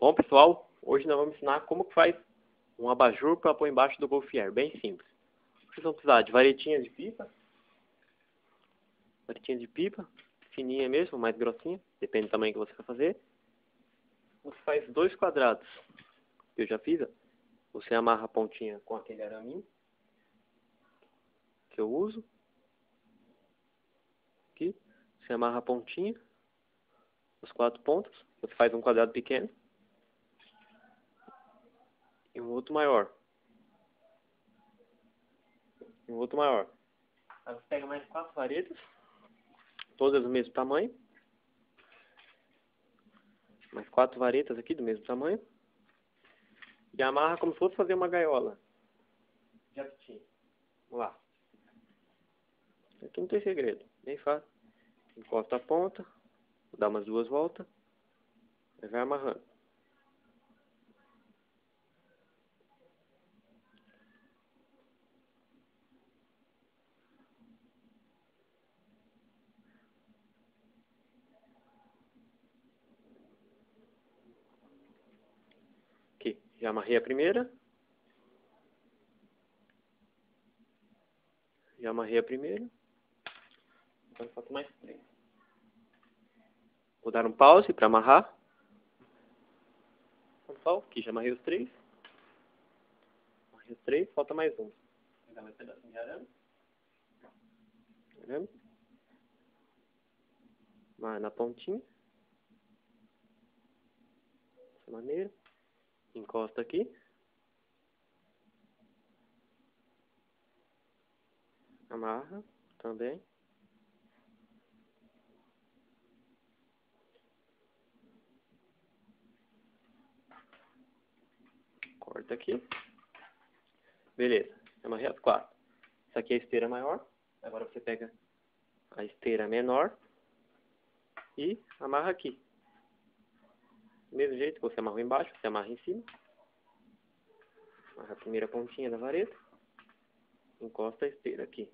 Bom, pessoal, hoje nós vamos ensinar como que faz um abajur para pôr embaixo do golfier, bem simples. Vocês vão precisar de varetinha de pipa, fininha mesmo, mais grossinha, depende do tamanho que você vai fazer. Você faz dois quadrados, que eu já fiz, ó. Você amarra a pontinha com aquele araminho que eu uso. Aqui, você amarra a pontinha, as quatro pontas, você faz um quadrado pequeno e um outro maior. E um outro maior. Aí você pega mais quatro varetas, todas do mesmo tamanho. Mais quatro varetas aqui do mesmo tamanho. E amarra como se fosse fazer uma gaiola. Já apitinho. Vamos lá. Aqui não tem segredo. Bem fácil. Encosta a ponta. Dá umas duas voltas. Aí vai amarrando. Aqui. Já amarrei a primeira. Já amarrei a primeira. Agora falta mais três. Vou dar um pause para amarrar. Pessoal, aqui já amarrei os três. Amarrei os três, falta mais um. Vou dar mais um pedacinho de arame. Arame. Amarra na pontinha. Dessa maneira. Encosta aqui. Amarra também. Corta aqui. Beleza. Amarrei as quatro. Isso aqui é a esteira maior. Agora você pega a esteira menor e amarra aqui. Do mesmo jeito que você amarrou embaixo, você amarra em cima. Amarra a primeira pontinha da vareta. Encosta a esteira aqui.